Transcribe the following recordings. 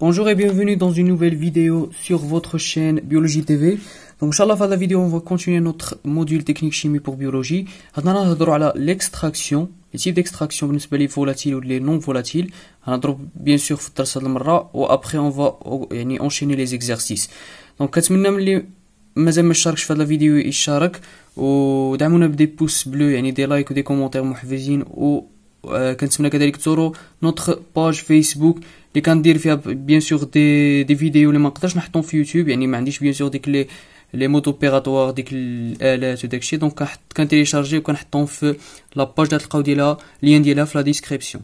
Bonjour et bienvenue dans une nouvelle vidéo sur votre chaîne Biologie TV. Donc, Inch'Allah, dans la vidéo, on va continuer notre module technique chimie pour biologie. On va parler de l'extraction, les types d'extraction, les volatiles ou les non volatiles. On va bien sûr faire ça de marra, et après, on va enchaîner les exercices. Donc, مازال ما تشاركش في هذه الفيديو يشارك ودعمونا بدي بوس بلو يعني دي لايك ودي كومونتير محفزين وكنتمنى كذلك تزوروا نوتخ باج فيسبوك اللي كندير فيها بيان سور دي فيديو اللي ما نقدرش نحطهم في يوتيوب يعني ما عنديش بيان سور ديك لي مود اوبيراتوار ديك الالات وداك الشيء دونك كنتيليشارجي وكنحطهم في لاباج تلقاو ديالها لين ديالها في لا ديسكريبسيون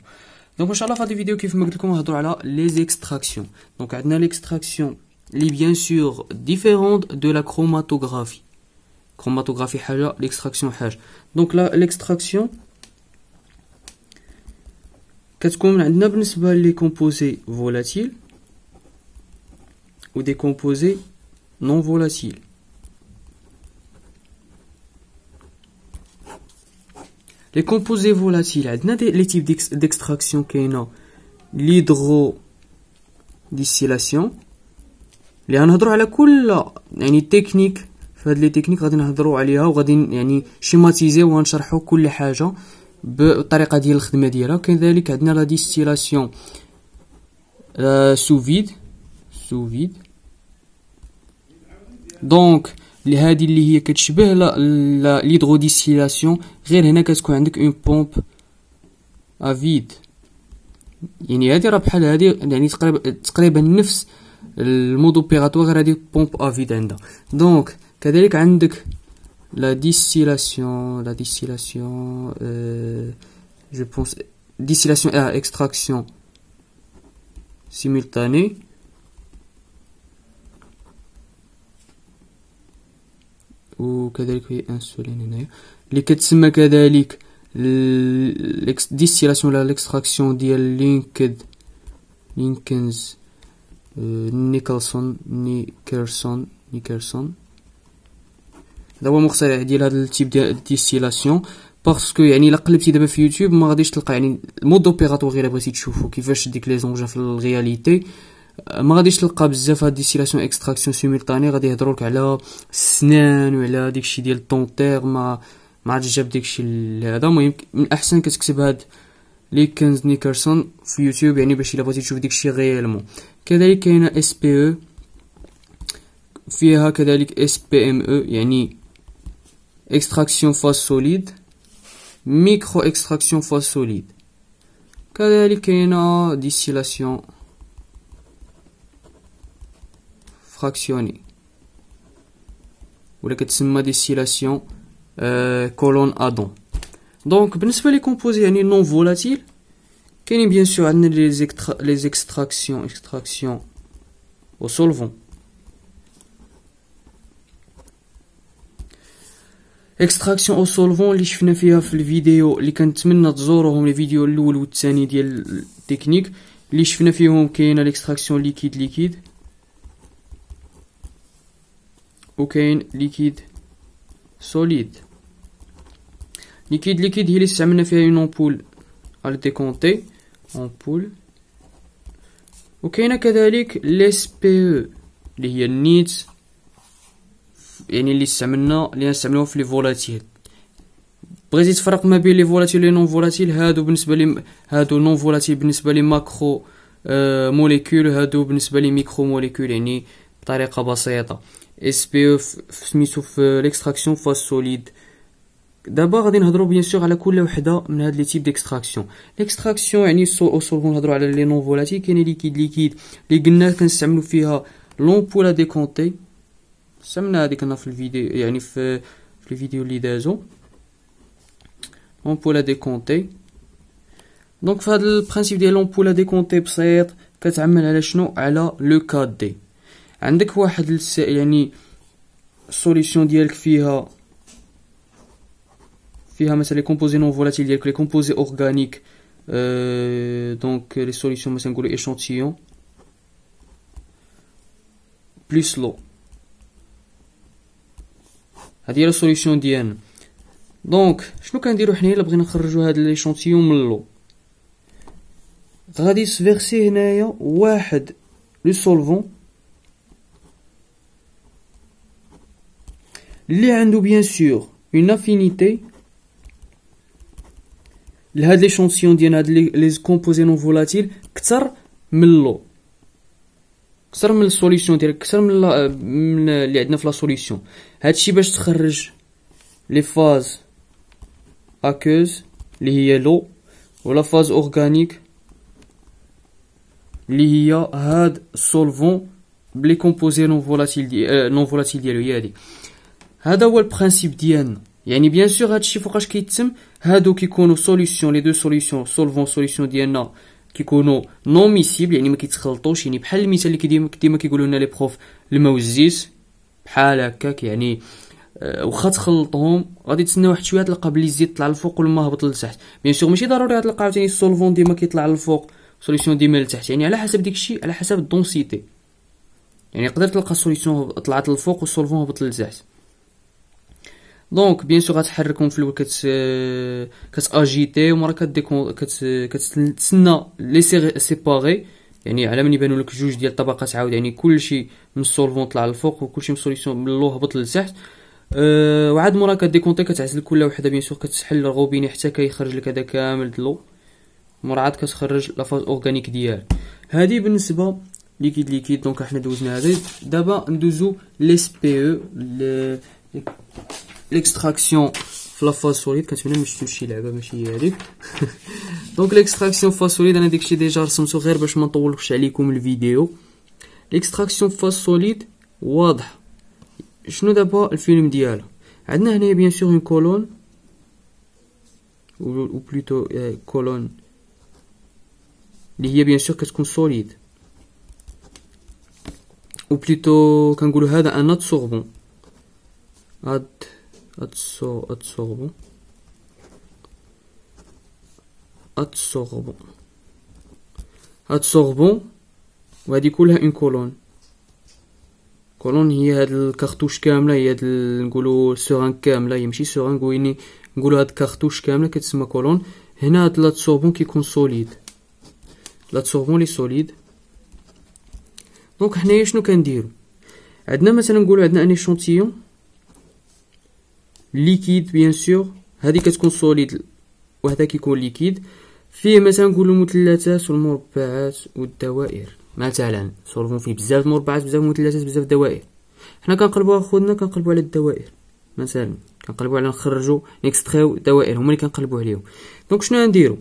دونك ان شاء الله في هذه الفيديو كيف ما قلت لكم نهضروا على لي اكستراكسيون دونك عندنا لي اكستراكسيون les bien sûr différentes de la chromatographie. Chromatographie haja, l'extraction haja. Donc là, l'extraction, qu'est-ce qu'on a? On a les composés volatiles ou des composés non volatiles. Les composés volatiles, on a les types d'extraction qu'on a l'hydrodistillation. اللي غنهضروا على كل يعني تكنيك في هاد لي تكنيك غادي نهضروا عليها وغادي يعني شيماتيزيو ونشرحوا كل حاجه بالطريقه ديال الخدمه ديالها كذلك عندنا لا ديستيلاسيون سوفيد دونك هذه اللي هي كتشبه ليدرو ديستيلاسيون غير هنا كتكون عندك اون بومب افيد يعني هذه راه بحال هذه يعني تقريبا نفس le mode opératoire est la pompe à vide. Donc, la distillation, je pense, distillation et extraction simultanée. Ou, distillation, l'extraction, Lincoln's. Nicholson. D'abord, on va dire le type de distillation parce que يعني la clip de sur YouTube, ما غاديش تلقى يعني المود اوبيراتوار اللي بغيتي تشوفو كيفاش ديك لي زونجا في الرياليتي ما غاديش تلقى بزاف هاد ديستيلاسيون اكستراكسيون سيمولتاني غادي يهضرولك على السنان وعلى داكشي ديال الطونتير ما عرفتش جاب داكشي هذا المهم من الاحسن كتكتب هاد ليكنز نيكرسون في يوتيوب يعني باش الا بغيتي تشوف داكشي غيالمون كذلك كاينه S.P.E فيها كذلك S.P.M.E يعني اكستراكسيون فاز سوليد ميكرو اكستراكسيون فاز سوليد كذلك كاينه ديستيلاسيون فراكسيوني ولا كتسمى ديستيلاسيون كولون ادون Donc, بالنسبة les composés يعني non volatiles, كاينين bien sûr les extractions au solvant. Extraction au solvant اللي شفنا فيها في الفيديو اللي كنتمنى تزوروهم الفيديو الأول والثاني ديال التكنيك اللي شفنا فيهم كاينة l'extraction liquide وكاين liquide solide. Liquide هي اللي استعملنا فيها اون امبول على ديكونتي امبول وكاينه كذلك ليس بي اللي هي النيت يعني اللي استعملوها في لي فولاتيل بغيتي تفرق ما بين لي فولاتيل و نون فولاتيل هادو بالنسبه لي هادو نون فولاتيل بالنسبه لي ماكرو موليكول هادو بالنسبه لي ميكرو موليكول يعني بطريقه بسيطه اس بي سميتو في ليكستراكسيون فاز سوليد D'abord, on va bien sûr à la couleur de les types d'extraction. L'extraction, on va les non volatiles, les liquides. Les gnacs, on va l'ampoule à décompter. Ça me l'a dit qu'on a fait le vidéo lidaison. L'ampoule à décompter. Donc, le principe de l'ampoule à décompter, c'est que tu as le 4D. On a une solution qui est فيها مثلا كومبوزي نون فولاتيل ديال لي كومبوزي اورغانيك دونك لي سوليسيون مثلا نقولوا ايشانتيون بلس لو هذه هي لا سوليسيون ديالنا دونك شنو كنديروا حنايا الا بغينا نخرجوا هذا ليشانتيون من لو غادي نفيرسي هنايا واحد le solvant. Les عنده bien sûr une affinité. لهاد l'échantillon ديال هاد لي كومبوزي نون فولاتيل كثر من اللو كثر من السوليسيون ديال كثر من اللي عندنا في لا سوليسيون. هادشي باش تخرج لي فاز اكوز اللي هي لو ولا فاز اورغانيك اللي هي هاد السولفون بلي كومبوزي نون فولاتيل نون فولاتيل ديالو هي هادي. هذا هو البرانسيب ديالنا. يعني بيان سور هادشي فوقاش كيتسم هادو كيكونوا سوليسيون لي دو سوليسيون سولفون سوليسيون ديالنا كيكونوا نون ميسيبل يعني ما كيتخلطوش. يعني بحال المثال اللي ديما كيقولوا لنا لي بروف الموزيس بحال هكاك يعني واخا تخلطهم غادي تسنى واحد شويه تلقى بلي الزيت طلع للفوق ولا ما هبط لتحت. بيان سور ماشي ضروري غتلقى عاوتاني السولفون ديما كيطلع للفوق سوليسيون ديما لتحت. يعني على حسب داكشي على حسب الدونسيتي. يعني يقدر تلقى السوليسيون طلعت للفوق والسولفون هبط لتحت. دونك بيان سور غتحركهم في الاول كتاجيتي ومرة كتسنى لي سيباري يعني على من يبانوا لك جوج ديال الطبقات عاود. يعني كلشي من السولفون طلع للفوق وكلشي من السوليسيون من اللو هبط لتحت. وعاد مرة كديكونتي كتعزل كل وحده بيان سور كتحل الروبيني حتى كيخرج لك هذا كامل اللو مرة عاد كتخرج لافاز اورغانيك ديال هذه بالنسبه ليكيد ليكيد. دونك حنا دوزنا هذه. دابا ندوزو لي اس بي او l'extraction في phase solide. كنتمنى ما شفتوش شي لعبه ماشي هي هذيك. دونك l'extraction phase solide انا داكشي ديجا رسمته غير باش ما نطولكش عليكم الفيديو. l'extraction phase solide واضح شنو دابا الفيلم ديالها. عندنا هنايا بيان سور اون كولون او بلوتو كولون اللي هي بيان سور كتكون solide او بلوتو كنقولوا هذا ان adsorbant adsorbant وهذه كلها اون كولون. كولون هي هاد الكارطوش كامله هي هاد نقولوا سوران كامله هي ماشي سوران كويني نقولوا هاد الكارطوش كامله كتسمى كولون. هنا هاد لاتسوربون كيكون سوليد لاتسوربون لي سوليد. دونك حنايا شنو كنديرو عندنا مثلا نقولوا عندنا ان ايشونتيون ليكيد بيان سور هذه كتكون سوليد وهذا كيكون ليكيد فيه مثلا نقولوا المثلثات والمربعات والدوائر مثلا سولفون فيه بزاف المربعات بزاف المثلثات بزاف الدوائر. حنا كنقلبوا اخونا كنقلبوا على الدوائر مثلا كنقلبوا على نخرجوا نيكستريو دوائر هما اللي كنقلبوا عليهم. دونك شنو غنديروا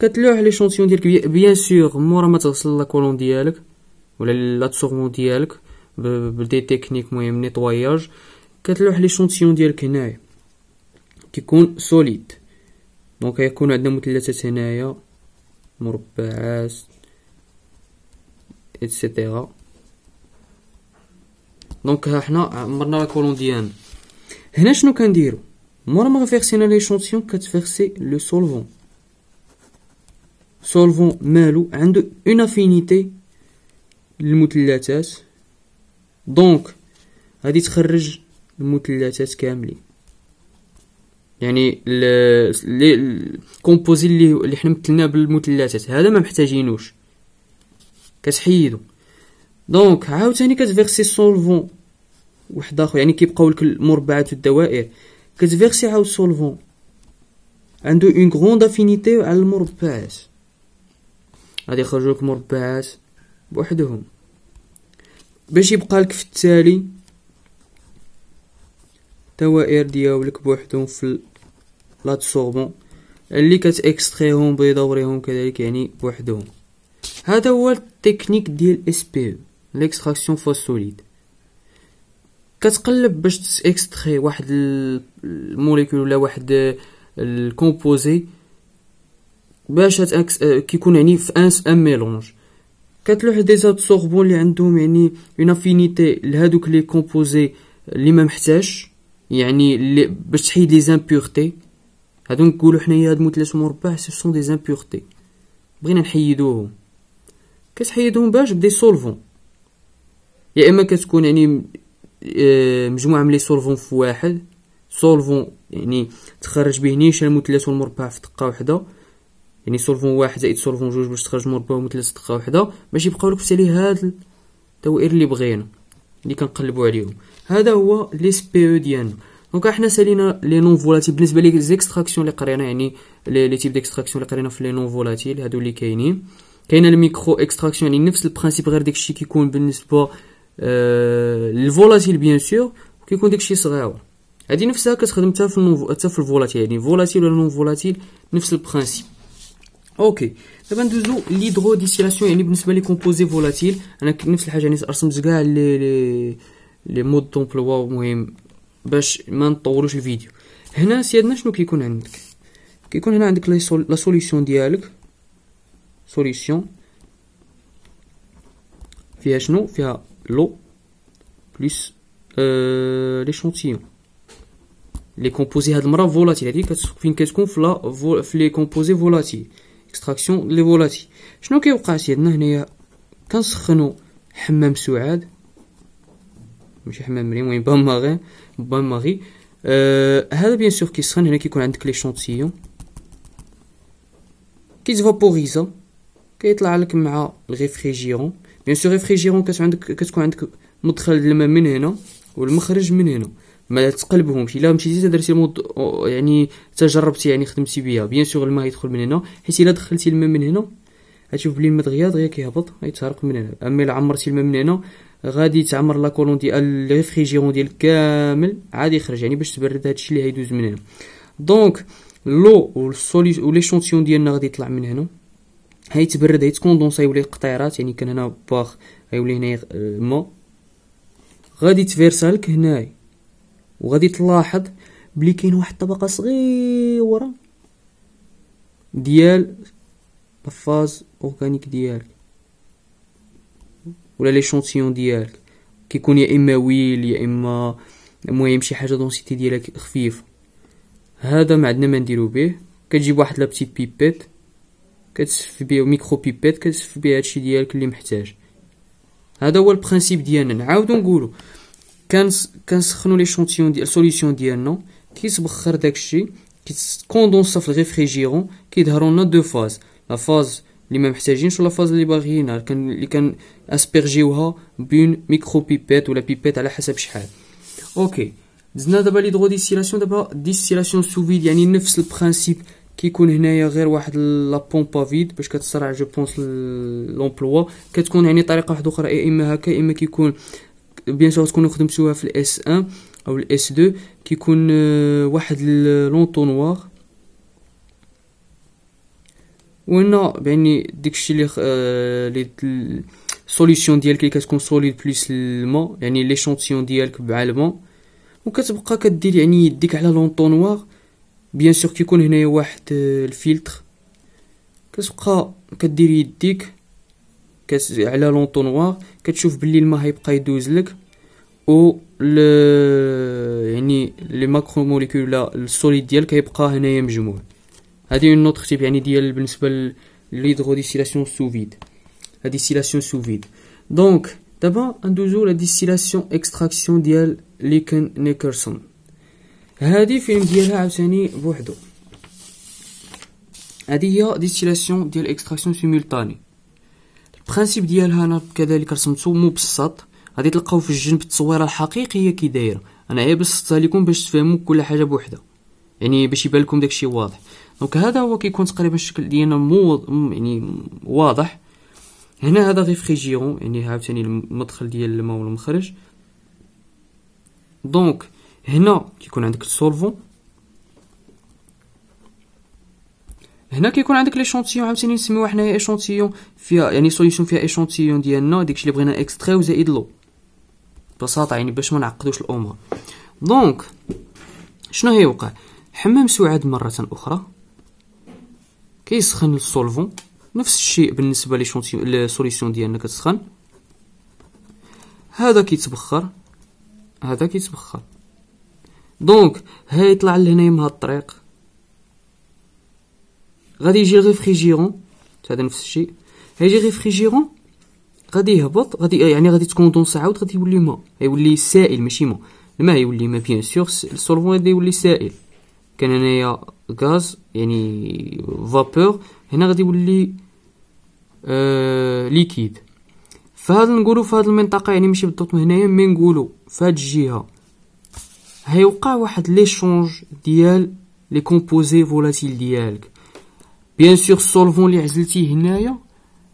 كتلوح لي شونتيون ديالك بيان سور مورا ما تغسل لا كولون ديالك ولا لاتسورمون ديالك بدي تكنيك مهم نيطواياج كتلوح لي شونتيون ديالك هنايا كيكون سوليد. دونك غيكون عندنا مثلثات هنايا مربعات ايتترا. دونك ها حنا عمرنا لا كولون ديالنا. هنا شنو كنديرو مور ما غفيرسينا لي شونتيون كتفيرسي لو سولفون. سولفون مالو عنده اون افينيتي للمثلثات دونك غادي تخرج المثلثات كاملين. يعني الكومبوزي اللي حنا مثلناه بالمثلثات هذا ما محتاجينوش كتحيدو. دونك عاوتاني كتفيرسي سولفون واحد اخر يعني كيبقاو لك المربعات والدوائر كتفيرسي عاود سولفون عنده اون غروند افينيتي على المربعات غادي يخرجوا لك مربعات بوحدهم باش يبقى لك في التالي دوائر ديالك بوحدهم في لاتسوربون اللي كتاكستريهم بدورهم كذلك يعني بوحدهم. هذا هو التكنيك ديال اس بي او ليكستراكسيون فاز سوليد. كتقلب باش تاكستري واحد الموليكول ولا واحد الكومبوزي باش كيكون يعني في ان ميلونج كتلوح دي زادسوربون اللي عندهم يعني اون افينيتي لهذوك لي كومبوزي اللي ما محتاجش يعني باش تحيد لي زامبيورتي. هادو نقولو حنايا هاد المثلث المربع سي سون دي زامبيورتي بغينا نحيدوهم كتحيدهم باش بدي سولفون يا اما كتكون يعني مجموعه من لي سولفون في واحد سولفون يعني تخرج به نيشان المثلث والمربع في دقه واحده يعني سولفون واحد زائد سولفون جوج باش تخرج مربعهم 3 دقه وحده، ماشي بقاو لك بسالي هاد الدوائر اللي بغينا اللي كنقلبوا عليهم. هذا هو لي اس بي او ديالنا. دونك احنا سالينا لي نون فولاتيل بالنسبه لي زيكستراكسيون اللي قرينا، يعني لي تيب ديكستراكسيون اللي قرينا في لي نون فولاتيل هادو اللي كاينين. كاينه الميكرو اكستراكسيون يعني نفس البرانسيب، غير داكشي كيكون بالنسبه للفولاتيل بيان سور كيكون داكشي صغير، هادي نفسها كتخدم حتى في الفولاتيل، يعني فولاتيل ولا نون فولاتيل نفس البرانسيب. اوكي دابا ندوزو ليدرو ديستيلاسيون، يعني بالنسبه لي كومبوزي فولاتيل انا نفس الحاجه، يعني رسمت كاع لي مود دومبلوا مهم باش ما نطولوش الفيديو. هنا سيادنا شنو كيكون عندك؟ كيكون هنا عندك لا سوليسيون ديالك، سوليسيون فيها شنو؟ فيها لو بلس ليشونتيون لي كومبوزي. هاد المره فولاتيل هادي فين كتكون في لي كومبوزي فولاتيل اكستراكسيون لي فولاتيل. شنو كيوقع سيدنا هنايا؟ كنسخنو حمام سعاد، ماشي حمام مريم، المهم بان ماغي هذا بيان سور كيسخن. هنا كيكون عندك لي شونتيون كيتفابوريزا، كيطلع لك مع الريفريجيرون. بيان سور ريفريجيرون كتكون عندك مدخل الماء من هنا والمخرج من هنا، ما تقلبهمش. الا مشيتي درتي المود يعني تجربتي يعني خدمتي بها، بيان سور الماء يدخل من هنا، حيت الا دخلتي الماء من هنا غتشوف بلي الماء دغيا كيهبط غيتحرق من هنا. اما الا عمرتي الماء من هنا غادي تعمر لا كولون ديال الريفريجيرون ديالك كامل عادي يخرج، يعني باش تبرد هادشي اللي غيدوز من هنا. دونك لو والسوليد وليشونتيون ديالنا غادي يطلع من هنا هيتبرد هيتكوندونسي يولي قطيرات، يعني كان هنا باخ غيولي هنا الماء غادي تفيرسا لك هنايا، وغادي تلاحظ بلي كاين واحد الطبقه صغيره ديال الفاز اورغانيك ديالك ولا لي شونتيون ديالك، كيكون يا اما ويل يا اما المهم شي حاجه دونسيتي ديالك خفيفه. هذا ما عندنا ما نديرو به، كتجيب واحد لا بيتيت بيبيت كتسف بيه ميكرو بيبيت كتسف بيه هادشي ديالك اللي محتاج. هذا هو البرانسيب ديالنا. نعاودو نقولو كنسخنو لي شونتيون ديال السوليسيون ديالنا، كيتبخر داكشي كيتكوندونسا في الريفريجيرون، كيظهروا لنا دو فاز، لا فاز اللي ما محتاجينش ولا فاز اللي باغيينها اللي كان اسبيرجيوها بون ميكرو بيبيت ولا بيبيت على حسب شحال. اوكي دزنا دابا لي درو ديستيلاسيون. دابا ديستيلاسيون سو فيد يعني نفس البرانسيب، كيكون هنايا غير واحد لا بومبا فيد باش كتسرع جو بونس لومبلوا، كتكون يعني طريقه واحده اخرى، يا اما هكا يا اما كيكون بيان سور تكونوا خدمتوها في الاس 1 او الاس 2، كيكون واحد لونطونوار وهنا يعني داكشي لي سوليسيون ديالك اللي كتكون سوليد بلس الماء، يعني لي شونتيون ديالك مع الماء، وكتبقى كدير يعني يديك على لونطونوار. بيان سور كيكون هنايا واحد الفلتر، كتبقى كدير يديك على لونطونوار، كتشوف بلي الماء غيبقى يدوز لك، و يعني لي ماكرو موليكول السوليد ديالك غيبقى هنايا مجموع. هادي اون نوتر تيب يعني ديال بالنسبه لليدرو ديستيلاسيون سو فيد، لا ديستيلاسيون سو فيد. دونك دابا ندوزو لا ديستيلاسيون اكستراكسيون ديال ليكن نيكرسون. هادي فيلم ديالها عاوتاني بوحدو، هادي هي ديستيلاسيون ديال اكستراكسيون سيمولتاني. البرانسيب ديالها انا كذلك رسمتو مبسط، غادي تلقاو في الجنب التصويره الحقيقيه كي دايره، انا غير بسطتها لكم باش تفهموا كل حاجه بوحدها، يعني باش يبان لكم داكشي واضح. دونك هذا هو كيكون تقريبا الشكل ديالنا يعني واضح. هنا هذا ريفريجيرون يعني عاوتاني المدخل ديال الماء والمخرج. دونك هنا كيكون عندك السولفون، هنا كيكون عندك ليشونتيون عاوتاني نسميوها حنايا ايشونتيون، فيها يعني سوليسيون فيها ايشونتيون ديالنا داكشي اللي بغينا اكستراو زائد لو، ببساطه يعني باش ما نعقدوش الامور. دونك شنو هيوقع؟ حمام سعاد مره اخرى كيسخن السولفون، نفس الشيء بالنسبه ليشونتيون السوليسيون ديالنا كتسخن، هذا كيتبخر هذا كيتبخر. دونك هاي يطلع لهنايا من هاد الطريق، غادي يجي الريفريجيرون هذا نفس الشيء، هيجي ريفريجيرون غادي يهبط غادي يعني غادي تكوندونس عاود، غادي يولي ماء، غيولي سائل ماشي ماء، الماء يولي ماء بيان سور، السولفون غادي يولي سائل كان هنايا غاز يعني فابور، هنا غادي يولي ليكيد. فهاد نقولو فهاد المنطقة يعني ماشي بالضبط هنايا، مي نقولو فهاد الجهة هيوقع واحد ليشونج ديال لي كومبوزي فولاتيل ديالك. بيان سور السولفون لي عزلتيه هنايا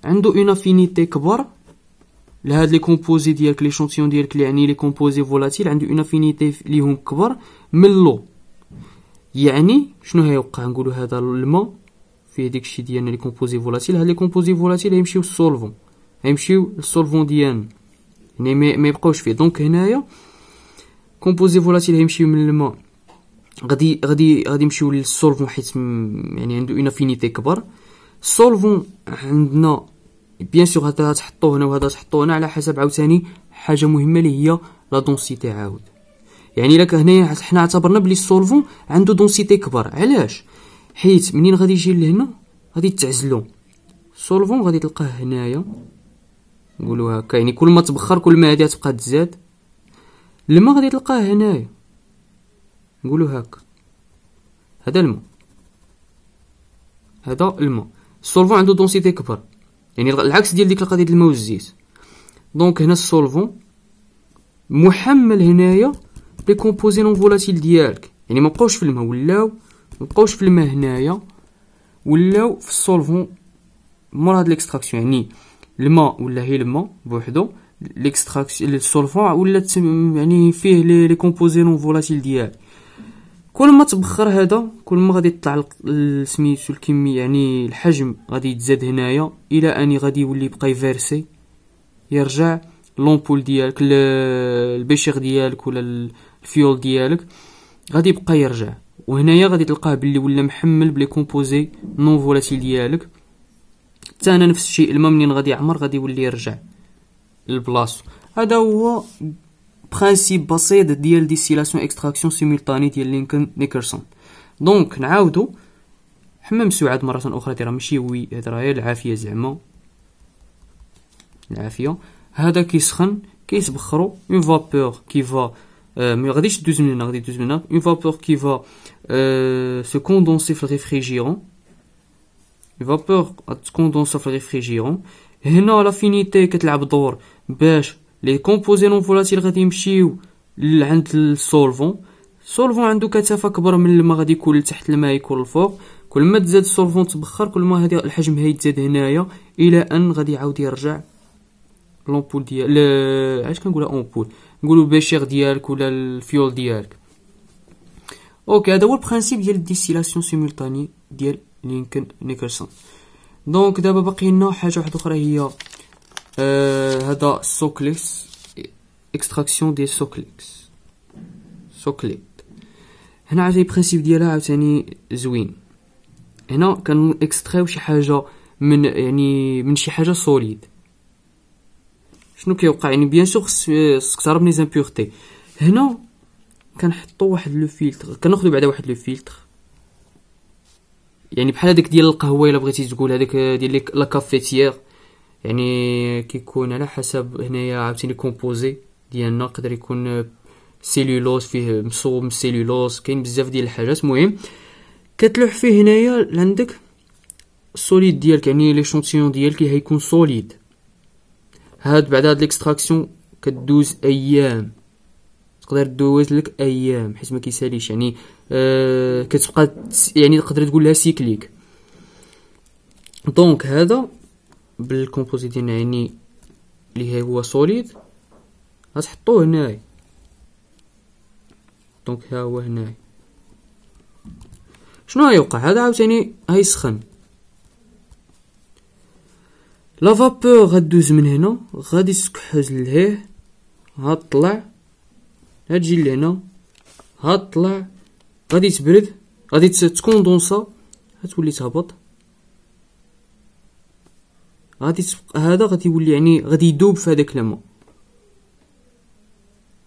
عندو اون افينيتي كبر لهاد لي كومبوزي ديالك، لي شونطيون ديالك يعني لي كومبوزي فولاتيل عندو اون افينيتي ليهم كبر من اللو. يعني شنو هيوقع؟ نقولو هذا الماء فيه داكشي ديالنا لي كومبوزي فولاتيل، هاد لي كومبوزي فولاتيل هيمشيو للسولفون، هيمشيو للسولفون ديالنا يعني ما يبقاوش فيه. دونك هنايا كومبوزي فولاتيل هيمشيو من الماء غادي يمشيو للسولفون حيت يعني عنده اون افينيتي كبر. السولفون عندنا بيان سور هذا تحطوه هنا وهذا تحطوه هنا على حسب عاوتاني حاجه مهمه اللي هي لا دونسيتي عاود. يعني لك هنايا حنا اعتبرنا بلي السولفون عنده دونسيتي كبر، علاش؟ حيت منين غادي يجي لهنا غادي تعزلو. السولفون غادي تلقاه هنايا نقولو هكا، يعني كل ما تبخر كل ما هادي تبقى تزاد. الماء غادي تلقاه هنايا نقولو هكا، هذا الماء، هذا الماء. السولفون عنده دونسيتي كبر، يعني العكس ديال ديك القضيه ديال الماء والزيت. دونك هنا السولفون محمل هنايا لي كومبوزي نون فولاتيل ديالك، يعني مبقاوش في الماء، ولاو مبقاوش في الماء هنايا، ولاو في السولفون مور هاد ليكستراكسيون. يعني الماء ولا هي الماء بوحدو، ليكستراكسيون السولفون ولات يعني فيه لي كومبوزي نون فولاتيل ديالك. كل ما تبخر هذا كل ما غادي يطلع سميتو الكميه، يعني الحجم غادي يتزاد هنايا الى اني غادي يولي يبقى يفيرسي، يرجع لومبول ديالك البشير ديالك ولا الفيول ديالك غادي يبقى يرجع. وهنايا غادي تلقاه باللي ولا محمل بلي كومبوزي نون فولاتيل ديالك. حتى انا نفس الشيء، الماء منين غادي يعمر غادي يولي يرجع لبلاصتو. هذا هو برانسيب بسيط ديال ديستيلاسيون اكستراكسيون سيمولتاني ديال لينكولن نيكلسون. دونك نعاودو حمام سعاد مرة أخرى، ترى ماشي وي هذا راه العافية زعما، العافية. هذا كيسخن كيتبخرو اون فابور كيفا ما غاديش دوز مننا، غادي دوز مننا اون فابور كيفا سو كوندونسي في الريفريجيرون، اون فابور تكوندونسا في الريفريجيرون. هنا لافينيتي كتلعب دور باش لي كومبوزي نون فولاتيل غادي يمشيو عند السولفون. السولفون عنده كثافه كبر من الماء، غادي يكون لتحت الماء يكون الفوق. كل ما تزاد السولفون تبخر كل ما هذا الحجم هيتزاد هنايا الى ان غادي يعاود يرجع لومبول ديال علاش كنقولها اونبول، نقولوا بشير ديالك ولا الفيول ديالك. اوكي هذا هو البرانسيب ديال الديستيلاسيون سيمولتاني ديال لينكولن نيكلسون. دونك دابا باقي لنا حاجه واحده اخرى هي هذا سوكليكس، اكستراكسيون ديال سوكليكس، سوكليت. هنا عاد البرانسيب ديالها عاوتاني زوين. هنا كان اكستراو شي حاجه من يعني من شي حاجه سوليد. شنو كيوقع؟ يعني بيان سور خصك تهرب من لي زامبيورتي. هنا كنحطو واحد لو فيلتر، كناخدو بعدا واحد لو فيلتر، يعني بحال هذاك ديال القهوه الا بغيتي تقول، هذاك ديال لا كافيتيير. يعني كيكون على حسب هنايا عاوتاني كومبوزي ديالنا، يقدر يكون سيلولوز فيه مصوب سيلولوز، كاين بزاف ديال الحاجات. المهم كتلوح فيه هنايا عندك السوليد ديالك، يعني لي شونطيون ديالك هيكون سوليد. هاد بعد هاد ليكستراكسيون كدوز ايام، تقدر دوز لك ايام حيت ما كيساليش، يعني كتبقى يعني تقدر تقول لها سيكليك. دونك هذا بالكومبوزي ديالنا يعني اللي هو سوليد غتحطوه هنايا. دونك ها هو هنايا شنو غيوقع؟ هذا عاوتاني غيسخن، لا فابور غدوز من هنا غادي تكحز لهيه، هطلع هتجي لهنا، هطلع غادي تبرد، غادي تكوندونسا، هتولي تهبط، غادي هذا غادي يولي يعني غادي يذوب في هذاك الماء،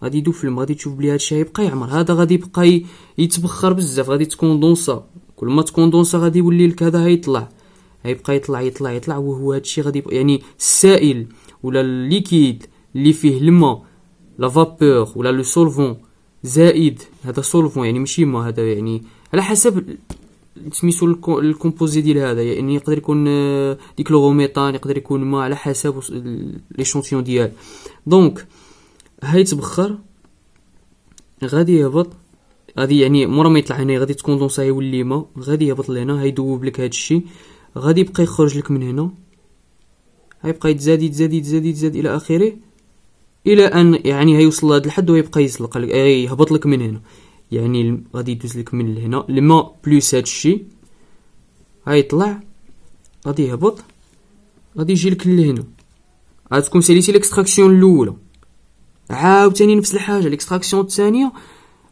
غادي يذوب في الماء. غادي تشوف بلي هادشي غيبقى يعمر، هذا غادي يبقى يتبخر بزاف، غادي تكوندونسا، كل ما تكوندونسا غادي يولي لك هذا هيطلع، هيبقى يطلع يطلع يطلع، وهو هادشي غادي يعني السائل ولا الليكيد اللي فيه الماء لا فابور ولا لو سولفون زائد. هذا سولفون يعني ماشي ما، هذا يعني على حسب سميتو الكومبوزي ديال هذا، يعني يقدر يكون ديكلوروميثان، يقدر يكون ما، على حسب ليشونتيون ديال. دونك هاي تبخر غادي يهبط، غادي يعني مورا ما يطلع هنا غادي تكوندونسا يولي ما، غادي يهبط لهنا، هيدوب لك هادشي، غادي يبقى يخرج لك من هنا، غيبقى يتزاد يتزاد يتزاد يتزاد الى اخره، الى ان يعني هيوصل لهاد الحد ويبقى يزلق لك، يهبط لك من هنا، يعني غادي يدوز لك من هنا الماء بلوس هادشي، غيطلع غادي يهبط، غادي يجي لك لهنا. عاد تكون ساليتي ليكستراكسيون الاولى، عاوتاني نفس الحاجه ليكستراكسيون الثانيه،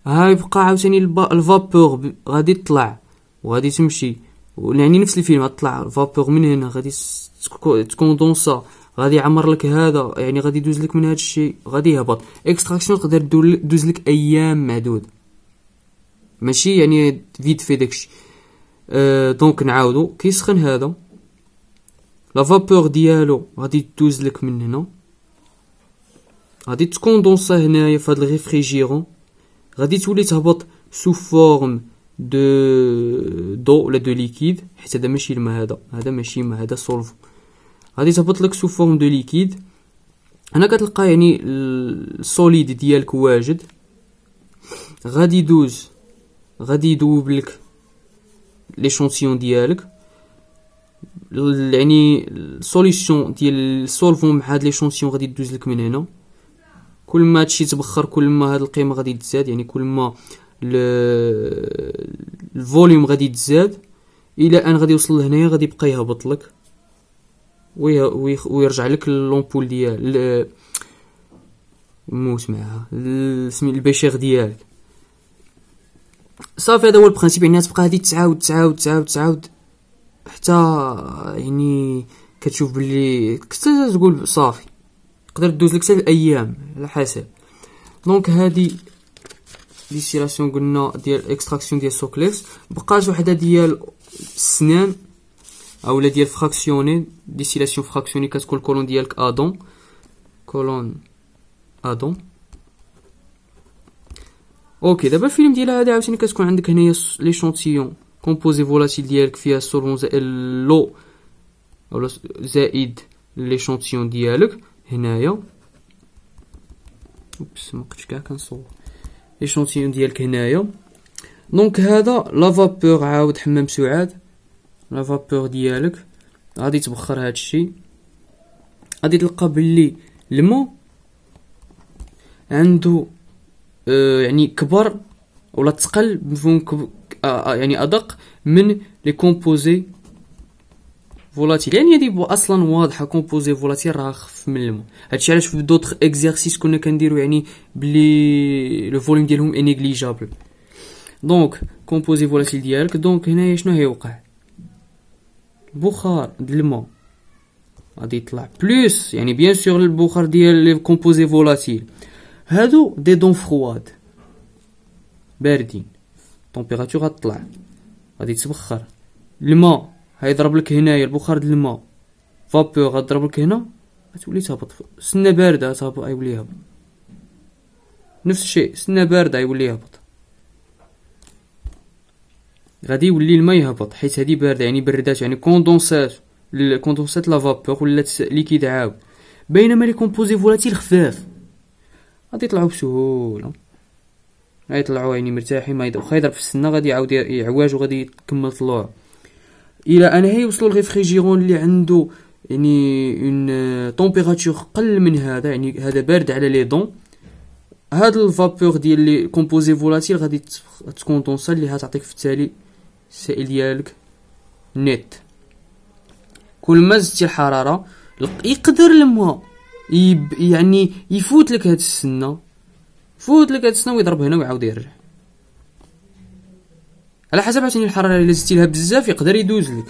ها يبقى عاوتاني الفابور غادي تطلع وغادي تمشي، يعني نفس الفيلم، غتطلع الفابور من هنا غادي تكوندونسا، غادي يعمر لك هذا، يعني غادي يدوز لك من هذا الشيء، غادي يهبط. اكستراكسيون تقدر دوز لك ايام معدود، ماشي يعني فيد في داكشي. دونك نعاودو، كيسخن هذا لا فابور ديالو غادي دوز لك من هنا، غادي تكوندونسا هنايا في هاد الريفريجيرون، غادي تولي تهبط سو فورم دو ولا دو ليكيد، حيت هذا ماشي الماء، هذا ماشي الماء، هذا سولفو. غادي تهبط لك سو فورم دو ليكيد، هنا كتلقى يعني السوليد ديالك واجد، غادي يدوز، غادي يذوب لك ليشونتيون ديالك، يعني السوليسيون ديال السولفون مع هاد ليشونتيون غادي تدوز لك من هنا. كل ما هادشي تبخر كل ما هاد القيمه غادي تزاد، يعني كل ما الفوليوم غادي تزاد، الى ان غادي يوصل لهنايا غادي يبقى يهبط لك ويرجع لك لومبول ديال موس معاها سمي البشير ديالك. صافي هذا هو البرانسيب، يعني تبقى هادي تعاود تعاود تعاود تعاود حتى يعني كتشوف بلي كنت تقول صافي، تقدر دوز لك حتى الايام على حسب. دونك هادي ديستيلاسيون قلنا ديال اكستراكسيون ديال سوكليكس، بقات وحده ديال السنان اولا ديال فراكسيوني، ديستيلاسيون فراكسيوني كتكون الكولون ديالك ادون، كولون ادون. اوكي دابا الفيلم ديال هذا عاوتاني كتكون عندك هنايا لي شونتيون كومبوزي فولاتيل ديالك فيها السولفون زائد لو اولا زائد لي شونتيون ديالك هنايا، اوبس مابقيتش كاع كنصور لي شونتيون ديالك هنايا. دونك هذا لا فابور، عاود حمام سعاد لا فابور ديالك، غادي تبخر هادشي، غادي تلقى بلي الماء عندو يعني كبر ولا تقل بمفهوم يعني ادق من لي كومبوزي فولاتيل، يعني هادي اصلا واضحه، كومبوزي فولاتيل راه خف من الماء. هادشي علاش في دوطخ اكزيرسيس كنا كنديرو يعني بلي لو فوليوم ديالهم انيغليجابل. دونك كومبوزي فولاتيل ديالك، دونك هنايا شنو هيوقع؟ البخار ديال الماء غادي يطلع بلوس، يعني بيان سور البخار ديال لي كومبوزي فولاتيل هادو دي دون فرواد باردين، الطومبيراتور غتطلع، غادي تبخر الماء، هيضرب لك هنايا البخار ديال الماء فابور، غضرب لك هنا غتولي تهبط، سنه بارده تهبط غيولي يهبط، نفس الشيء سنه بارده غيولي يهبط، غادي يولي الماء يهبط حيت هادي بارده، يعني بردات، يعني كوندونسات لا فابور ولات ليكيد عاود. بينما لي كومبوزي فولاتيل خفاف غادي يطلعوا بسهوله، غادي يطلعوا يعني مرتاحين، ما واخا يضرب في السنه غادي يعاود يعواج وغادي يكمل طلوع، الى ان هيوصلوا للريفريجيرون اللي عنده يعني اون طومبيراتور قل من هذا، يعني هذا بارد على لي دون، هاد الفابور ديال لي كومبوزي فولاتيل غادي تكوندونسا اللي غتعطيك في التالي السائل ديالك نيت. كل ما زدتي الحراره يقدر الماء يعني يفوت لك هاد السنه، فوت لك هاد السنه ويضرب هنا ويعاود يرجع، على حسب عاوتاني الحراره، الا زدتي لها بزاف يقدر يدوز لك،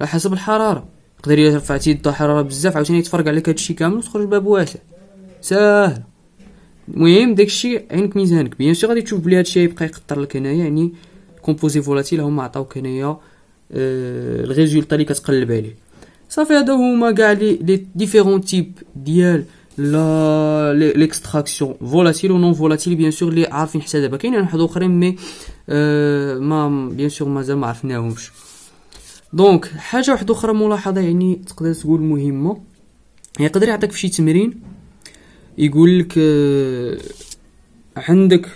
على حسب الحراره، يقدر الا رفعتي الحراره بزاف عاوتاني يتفرقع عليك هادشي كامل وتخرج باب واسع، ساهل. المهم داكشي عينك ميزانك، بيان سور غادي تشوف بلي هادشي غيبقى يقطر لك هنايا، يعني كومبوزي فولاتيل هما عطاوك هنايا الريزولطا اللي كتقلب عليه. صافي هادو هما كاع لي ديفيرون تيب ديال لا ليكستراكسيون فولاتيل و نون فولاتيل، بيان سور لي عارفين حتى دابا، كاينين واحد اخرين مي ما بيان سور مازال ما عرفناهمش. دونك حاجه واحده اخرى ملاحظه يعني تقدر تقول مهمه، يقدر يعطيك في شي تمرين يقول لك عندك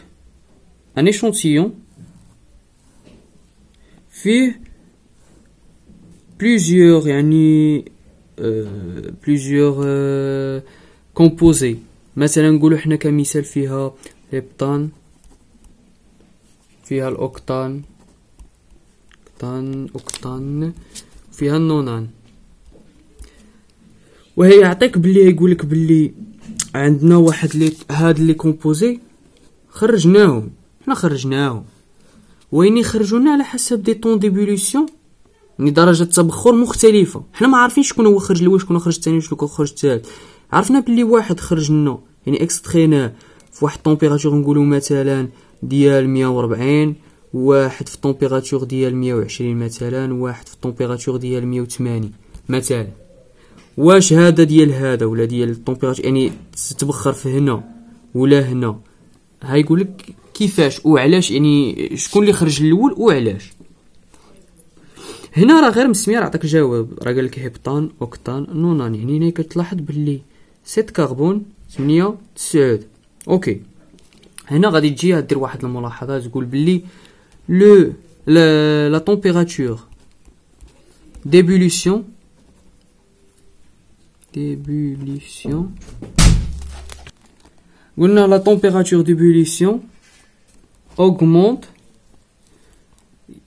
ان ايشونتيون فيه بليزيور يعني بليزيور كومبوزي. مثلا نقولوا حنا كمثال فيها الهبطان، فيها الاوكتان، اوكتان، فيها النونان. وهي يعطيك بلي يقولك بلي عندنا واحد لي هاد لي كومبوزي خرجناهم، حنا خرجناهم وين يخرجونا على حسب دي طون ديبوليسيون يعني درجة تبخر مختلفة. حنا ما عارفين شكون هو خرج الاول، شكون هو خرج الثاني، شكون هو خرج الثالث. عرفنا بلي واحد خرجنا يعني اكستخيناه في واحد طومبيراتور نقولو مثلا ديال 140، واحد في طومبيراتور ديال 120 مثلا، واحد في طومبيراتور ديال 180 مثلا. واش هذا ديال هذا ولا ديال الطومبيراتور يعني تبخر في هنا ولا هنا؟ هايقولك كيفاش وعلاش يعني شكون اللي خرج الاول وعلاش. هنا راه غير مسمير عطاك جواب، راه قالك هبطان اوكتان نونان. يعني هنا كتلاحظ بلي 7 كربون 8 9 اوكي. هنا غادي تجي دير واحد الملاحظه تقول بلي لو لا تمبيراتور ديبوليسيون قلنا لا تمبيراتور ديبوليسيون augmente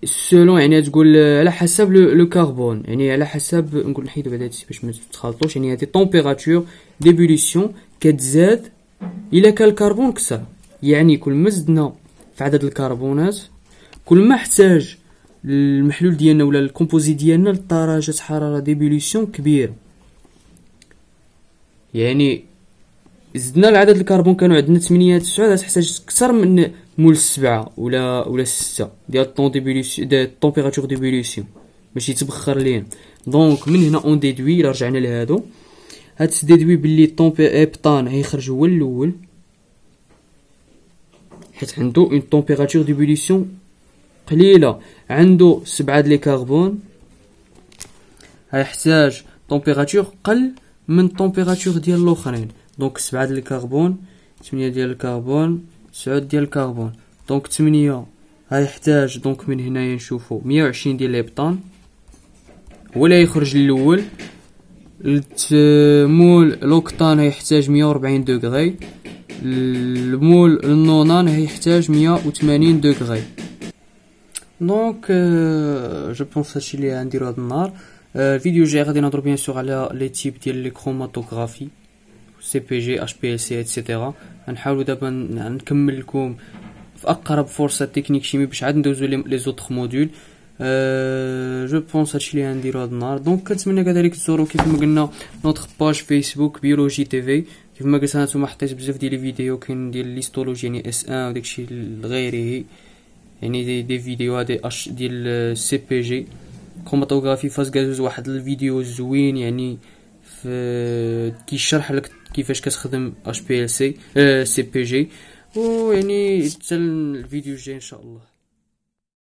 selon يعني تقول على حسب لو كربون يعني على حسب نقول نحيدو بعدا باش ما تتخلطوش. يعني هذه تمبيراتور ديبوليسيون كتزاد الا كان الكربون كثر، يعني كل ما زدنا في عدد الكربونات كل ما احتاج المحلول ديالنا ولا الكومبوزي ديالنا لدرجه حراره ديبوليسيون كبيره. يعني زدنا العدد الكربون كانوا عندنا 8 9 تحتاج اكثر من مول 7 ولا 6 ديال الطون ديبوليسيون ديال التمبيراتور ديبوليسيون باش يتبخر لينا. دونك من هنا اون ديدوي الا رجعنا لهادو هاد ديدوي بلي الطون غيخرج هو الاول حيت عنده اون تمبيراتور ديبوليسيون قليله، عنده 7 ديال الكربون غيحتاج تمبيراتور قل من تمبيراتور ديال الاخرين. دونك 7 ديال الكربون 8 ديال الكربون 9 ديال الكربون. دونك 8 غيحتاج دونك من هنايا نشوفو 120 ديال الهبطان هو اللي يخرج الاول. المول الاوكتان غيحتاج 140 دوغري، المول النونان غيحتاج 180 دوغري. دونك جو بونس هادشي اللي غنديرو هاد النهار. الفيديو الجاي غادي نهضرو بيان سور على لي تيب ديال لي كروماتوغرافي CPG HPLC ايتترا. غنحاولوا دابا نكمل لكم في اقرب فرصه تكنيك شيمي باش عاد ندوزو لي زوطخ موديول. جو بونس هادشي اللي غنديرو هاد النهار. دونك كنتمنى كذلك تزوروا كيف ما قلنا نوتخ باج فيسبوك بيولوجي تي في. كيف ما قلت انا نتوما حطيت بزاف ديال لي فيديو، كاين ديال ليستولوجي يعني S.P.M.E وداكشي الغيري يعني دي فيديو هادي ديال CPG كروماتوغرافي فاز غازوز، واحد الفيديو زوين يعني كيشرح لك كيفاش كتخدم HPLC CPG. ويعني حتى الفيديو الجاي ان شاء الله.